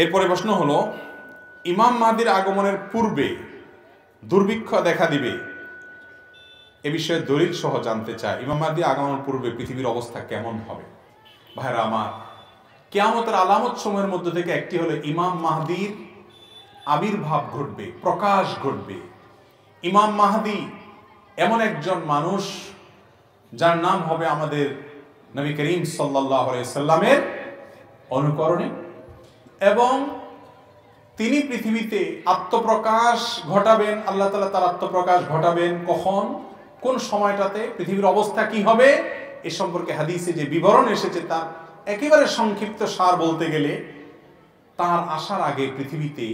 এরপরে প্রশ্ন হলো ইমাম মাহদীর আগমনের পূর্বে দুর্ভিক্ষ দেখা দিবে, এ বিষয়ে দলিল সহ জানতে চায় ইমাম মাহদী আগমনের পূর্বে পৃথিবীর অবস্থা কেমন হবে। ভাইরা আমার, কিয়ামতের আলামত সময়ের মধ্যে থেকে একটি হলো ইমাম মাহদীর আবির্ভাব ঘটবে, প্রকাশ ঘটবে। ইমাম মাহদী এমন একজন মানুষ যার নাম হবে আমাদের নবী করিম সাল্লাল্লাহু আলাইহি সাল্লামের অনুকরণে, এবং তিনি পৃথিবীতে আত্মপ্রকাশ ঘটাবেন। আল্লাহ তাআলা তার আত্মপ্রকাশ ঘটাবেন কখন, কোন সময়টাতে, পৃথিবীর অবস্থা কি হবে, এ সম্পর্কে হাদিসে যে বিবরণ এসেছে তার একেবারে সংক্ষিপ্ত সার বলতে গেলে তার আসার আগে পৃথিবীতে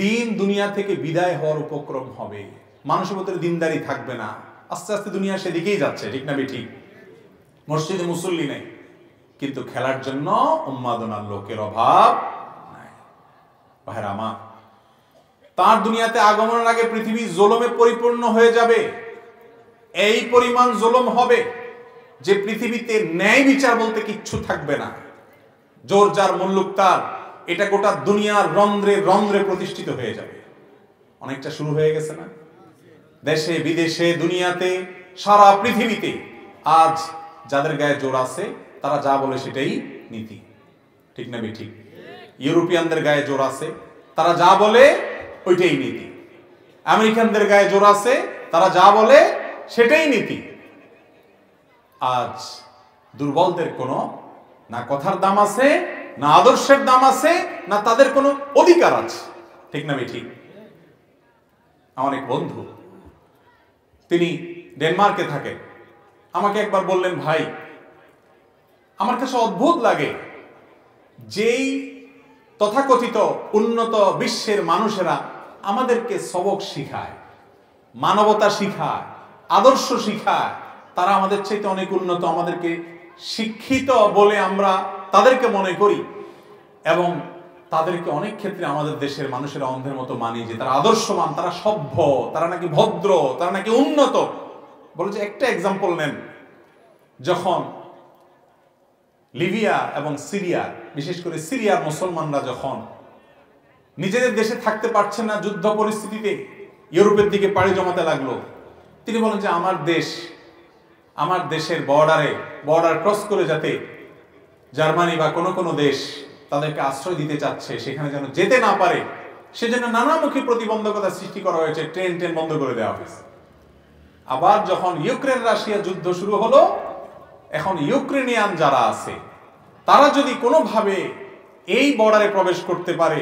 দিন দুনিয়া থেকে বিদায় হওয়ার উপক্রম হবে। মানুষের মধ্যে দিনদারি থাকবে না, আস্তে আস্তে দুনিয়া সেদিকেই যাচ্ছে, ঠিক না বেঠিক? মসজিদে মুসল্লি নেই, কিন্তু খেলার জন্য উন্মাদনার লোকের অভাব নাই। ভাইরামা, তার দুনিয়াতে আগমনের আগে পৃথিবী জুলুমে পরিপূর্ণ হয়ে যাবে। এই পরিমাণ জুলুম হবে যে পৃথিবীতে ন্যায় বিচার বলতে কিচ্ছু থাকবে না। জোর যার মুল্লুক তার, এটা গোটা দুনিয়ার রন্ধ্রে রন্ধ্রে প্রতিষ্ঠিত হয়ে যাবে। অনেকটা শুরু হয়ে গেছে না? দেশে বিদেশে দুনিয়াতে সারা পৃথিবীতে আজ যাদের গায়ে জোর আছে তারা যা বলে সেটাই নীতি, ঠিক না বেঠিক? ইউরোপিয়ানদের গায়ে জোর আছে, তারা যা বলে ওইটাই নীতি। আমেরিকানদের গায়ে জোর আছে, তারা যা বলে সেটাই নীতি। আজ দুর্বলদের কোনো না কথার দাম আছে, না আদর্শের দাম আছে, না তাদের কোনো অধিকার আছে, ঠিক না বেঠিক? আমার এক বন্ধু, তিনি ডেনমার্কে থাকেন, আমাকে একবার বললেন, ভাই আমার কাছে অদ্ভুত লাগে, যেই তথাকথিত উন্নত বিশ্বের মানুষেরা আমাদেরকে সবক শিখায়, মানবতা শিখায়, আদর্শ শিখায়, তারা আমাদের চাইতে অনেক উন্নত, আমাদেরকে শিক্ষিত বলে আমরা তাদেরকে মনে করি, এবং তাদেরকে অনেক ক্ষেত্রে আমাদের দেশের মানুষেরা অন্ধের মতো মানে যে তারা আদর্শমান, তারা সভ্য, তারা নাকি ভদ্র, তারা নাকি উন্নত। বলে যে একটা এক্সাম্পল নেন, যখন লিবিয়া এবং সিরিয়া, বিশেষ করে সিরিয়ার মুসলমানরা যখন নিজেদের দেশে থাকতে পারছে না, যুদ্ধ পরিস্থিতিতে ইউরোপের দিকে পাড়ি জমাতে লাগলো, তিনি বলেন যে আমার দেশের বর্ডার ক্রস করে যাতে জার্মানি বা কোনো দেশ তাদেরকে আশ্রয় দিতে চাচ্ছে, সেখানে যেন যেতে না পারে সেজন্য নানামুখী প্রতিবন্ধকতা সৃষ্টি করা হয়েছে, ট্রেন বন্ধ করে দেওয়া হয়েছে। আবার যখন ইউক্রেন রাশিয়া যুদ্ধ শুরু হলো, এখন ইউক্রেনিয়ান যারা আছে তারা যদি কোনোভাবে এই বর্ডারে প্রবেশ করতে পারে,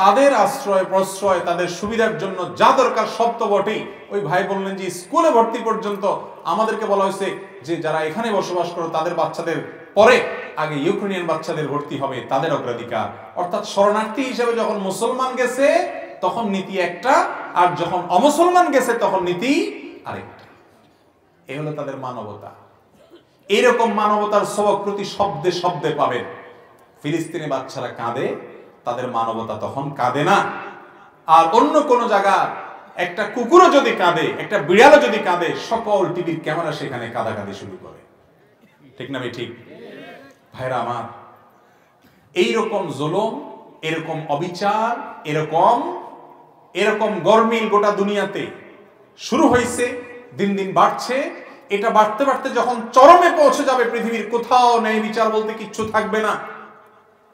তাদের আশ্রয় প্রশ্রয়, তাদের সুবিধার জন্য যা দরকার সব তো বটেই। ওই ভাই বললেন যে স্কুলে ভর্তি পর্যন্ত আমাদেরকে বলা হয়েছে যে যারা এখানে বসবাস করো তাদের বাচ্চাদের পরে আগে ইউক্রেনিয়ান বাচ্চাদের ভর্তি হবে, তাদের অগ্রাধিকার। অর্থাৎ শরণার্থী হিসেবে যখন মুসলমান গেছে তখন নীতি একটা, আর যখন অমুসলমান গেছে তখন নীতি আরেকটা। এ হলো তাদের মানবতা। এইরকম মানবতার সবক প্রতি শব্দে শব্দে পাবেন। ফিলিস্তিনি বাচ্চারা কাঁদে, তাদের মানবতা তখন কাঁদে না। আর অন্য কোন জায়গা একটা কুকুরও যদি কাঁদে, একটা বিড়ালও যদি কাঁদে, সকল টিভির ক্যামেরা সেখানে কাঁদাকাঁদি শুরু করে, ঠিক না ঠিক? ভাইরা আমার, এইরকম জুলুম, এরকম অবিচার, এরকম গরমিল গোটা দুনিয়াতে শুরু হয়েছে, দিন দিন বাড়ছে। এটা বাড়তে বাড়তে যখন চরমে পৌঁছে যাবে, পৃথিবীর কোথাও ন্যায় বিচার বলতে কিচ্ছু থাকবে না,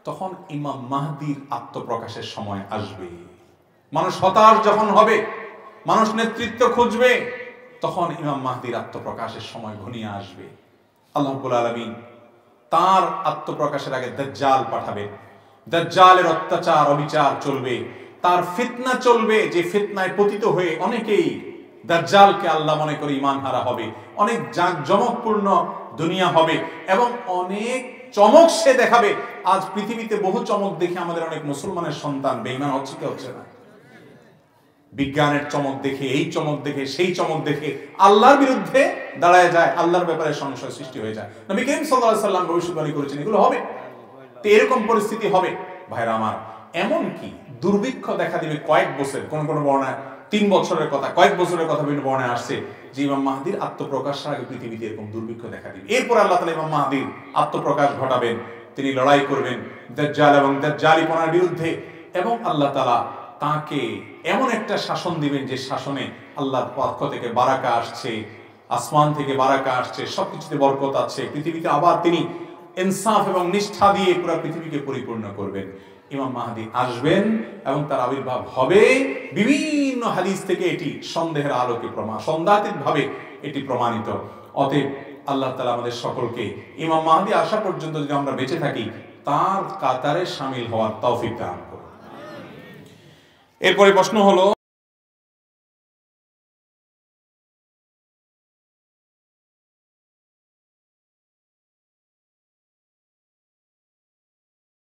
তখন ইমাম মাহদীর আত্মপ্রকাশের সময় আসবে। মানুষ হতাশ যখন হবে, মানুষ নেতৃত্ব খুঁজবে, তখন ইমাম মাহদীর আত্মপ্রকাশের সময় ঘনিয়ে আসবে। আল্লাহ রাব্বুল আলামিন তার আত্মপ্রকাশের আগে দাজ্জাল পাঠাবে। দাজ্জালের অত্যাচার অবিচার চলবে, তার ফিতনা চলবে, যে ফিতনায় পতিত হয়ে অনেকেই দাজ্জালকে আল্লাহ মনে করে ইমান হারা হবে। অনেক জাঁকজমকপূর্ণ দুনিয়া হবে এবং অনেক চমক সে দেখাবে। আজ পৃথিবীতে বহু চমক দেখে আমাদের অনেক মুসলমানের সন্তান বেঈমান হচ্ছে, কি হচ্ছে না? বিজ্ঞানের চমক দেখে, এই চমক দেখে, সেই চমক দেখে আল্লাহর বিরুদ্ধে দাঁড়ায় যায়, আল্লাহর ব্যাপারে সংশয় সৃষ্টি হয়ে যায়। নবী করিম সাল্লাল্লাহু আলাইহি সাল্লাম ভবিষ্যৎবাণী করেছেন এগুলো হবে, তো এরকম পরিস্থিতি হবে। ভাইরা আমার, এমনকি দুর্ভিক্ষ দেখা দিবে কয়েক বছর, কোন বর্ণায় 3 বছরের কথা, কয়েক বছরের কথা বিভিন্ন বর্ণায় আসছে যে ইমাম মাহদীর আত্মপ্রকাশের আগে পৃথিবীতে এরকম দুর্ভিক্ষ দেখা দিবে। এরপর আল্লাহ তাআলা ইমাম মাহদীর আত্মপ্রকাশ ঘটাবেন। তিনি লড়াই করবেন দাজ্জাল এবং দাজ্জালিপনার বিরুদ্ধে এবং আল্লাহ তাআলা তাকে এমন একটা শাসন দিবেন যে শাসনে আল্লাহর পক্ষ থেকে বারাকা আসছে, আসমান থেকে বারাকা আসছে, সবকিছুতে বরকত আছে, পৃথিবীতে আবার তিনি ইনসাফ এবং নিষ্ঠা দিয়ে পুরো পৃথিবীকে পরিপূর্ণ করবেন। ইমাম মাহদী আসবেন এবং তার আবির্ভাব হবে। বিভিন্ন হাদিস থেকে এটি সন্দেহের আলোকে প্রমাণ সন্দেহাতীতভাবে এটি প্রমাণিত। অতএব আল্লাহ তাআলা আমাদের সকলকে ইমাম মাহদী আসা পর্যন্ত যদি আমরা বেঁচে থাকি তার কাতারে শামিল হওয়ার তৌফিক দান করুন। এরপরে প্রশ্ন হলো